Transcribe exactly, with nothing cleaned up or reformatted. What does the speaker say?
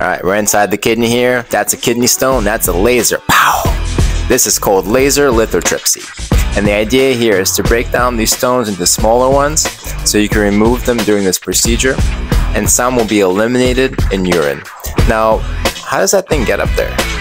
All right, we're inside the kidney here. That's a kidney stone, that's a laser. Pow! This is called laser lithotripsy. And the idea here is to break down these stones into smaller ones so you can remove them during this procedure, and some will be eliminated in urine. Now, how does that thing get up there?